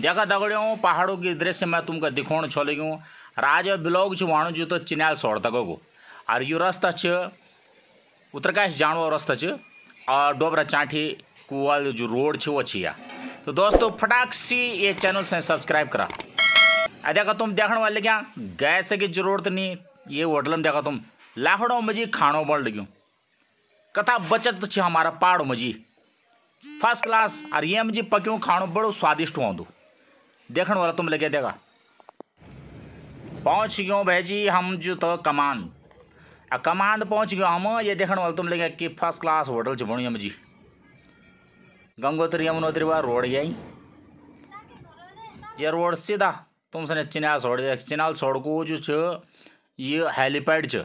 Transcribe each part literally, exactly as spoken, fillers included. देखा दगड़ियों पहाड़ों के दृश्य मैं तुमका दिखोण छोले क्यों राज ब्लॉग छ वाणु जो तो चिन्यालसौर तक को और यू रास्ता छ उत्तरकाश जाणो रास्ता छ और डोबरा चाँठी कुआ जो रोड छ वो छिया। तो दोस्तों फटाक से ये चैनल से सब्सक्राइब करा। देखा तुम देखने वाले क्या गैस की जरूरत नहीं, ये होटल में देखा तुम लाखड़ों मजी खानों बढ़ लग्यों कथा बचत छ हमारा पहाड़ों मजी फर्स्ट क्लास और ये मजी पक्यों खानों बड़ो स्वादिष्ट हुआ दो देखने वाला तुम लगे। देखा पहुँच गयों भाई हम जो तो कमान आ कमान पहुँच गयो हम, ये देखने वाला तुम लगे कि फर्स्ट क्लास होटल छ बणिया मजी गंगोत्री यमुनोत्री वाला रोड यही ये रोड सीधा तुमसे चिन्यालसौर चिन्यालसौर को जो छ ये हेलीपैड छ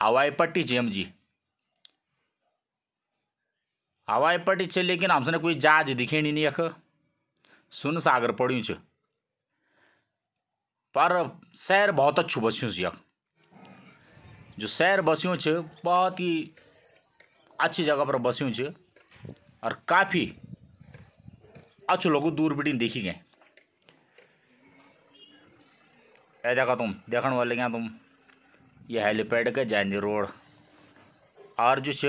हवाई पट्टी छ एम जी हवाई पट्टी छ लेकिन हमसे कोई जहाज दिखे नहीं यख सुन सागर पड़ू छ पर शहर बहुत अच्छू बस्यों यख जो शहर बस्यों छ बहुत ही अच्छी जगह पर बस्यों छ और काफ़ी अच्छे लोगों दूर बीटी देखी गए। ऐ देखा तुम देखने वाले क्या तुम ये हेलीपैड के जाएंगे रोड और जो छ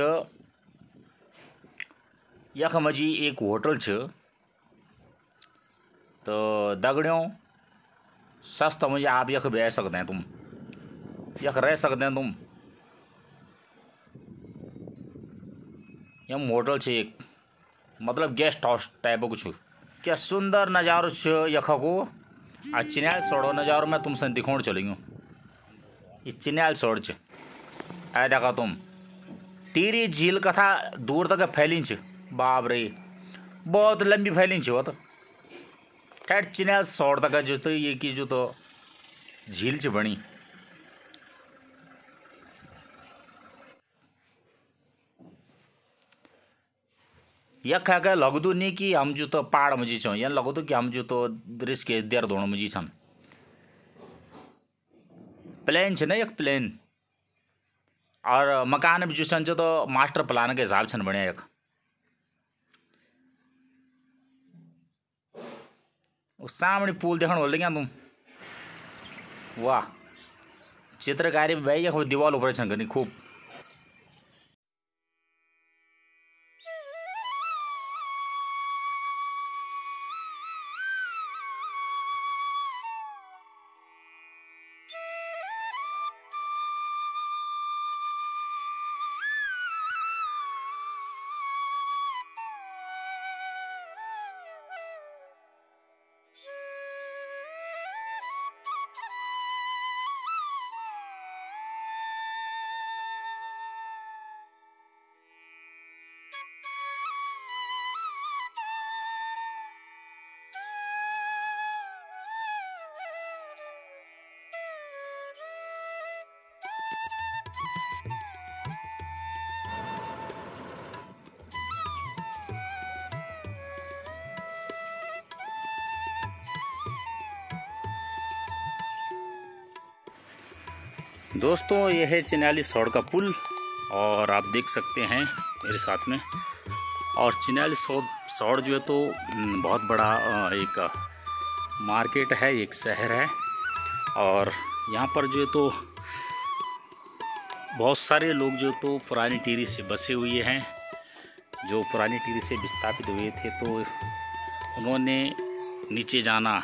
यख मजी एक होटल छ तो दगड़ियों सस्ता मजी आप यख बह सकते हैं तुम यख रह सकते हैं तुम। यम होटल छ एक मतलब गेस्ट हाउस टाइप को छु क्या सुंदर नज़ारो छ यख को आ चिन्यालसौर नज़ारो मैं तुमसे दिखोण चलूँ ये चिन्यालसौर छ। आ देखा तुम टिहरी झील कथा दूर तक फैलिन छ बाप रे बहुत लंबी फैलिन छ वो तो खैर चिन्यालसौर तक जो तो ये की जो तो झील छ बनी। यख आगे लगदू नहीं कि हम जो तो पहाड़ मजी छो या लगदू कि हम जो तो दृश्य के देर दोनों मजी छन प्लेन छ न यख प्लेन और मकान भी जो छन जो तो मास्टर प्लान के हिसाब छन बने यख उस सामने पुल देखने वाले क्या तुम वाह चित्रकारी भाई यख दीवाल ऊपर छन करनी खूब। दोस्तों यह है चिन्यालीसौर का पुल और आप देख सकते हैं मेरे साथ में और चिन्यालीसौर सौर जो है तो बहुत बड़ा एक मार्केट है एक शहर है और यहाँ पर जो है तो बहुत सारे लोग जो तो पुरानी टिहरी से बसे हुए हैं जो पुरानी टिहरी से विस्थापित हुए थे तो उन्होंने नीचे जाना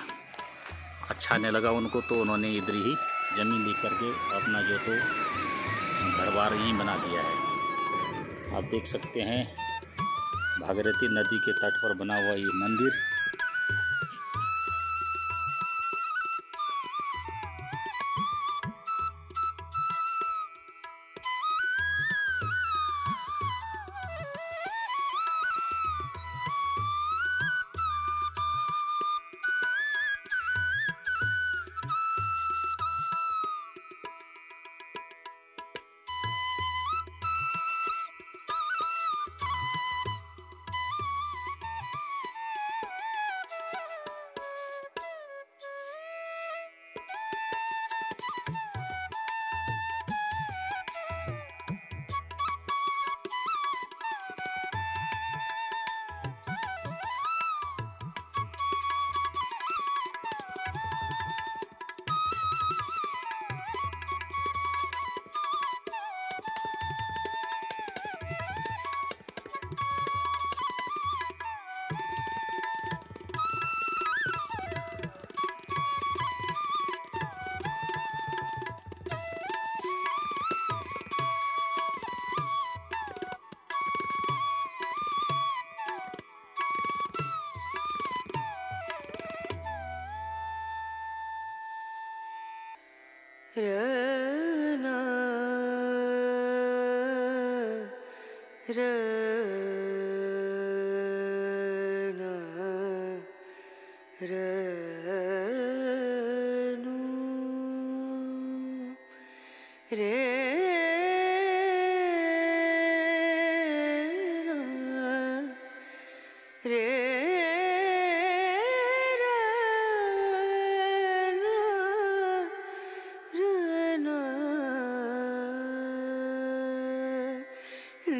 अच्छा नहीं लगा उनको तो उन्होंने इधर ही ज़मीन लेकर के अपना जो तो घर बार यहीं बना दिया है। आप देख सकते हैं भागीरथी नदी के तट पर बना हुआ ये मंदिर रना रना रनु रे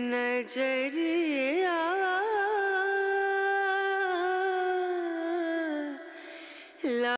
नजरिया ला।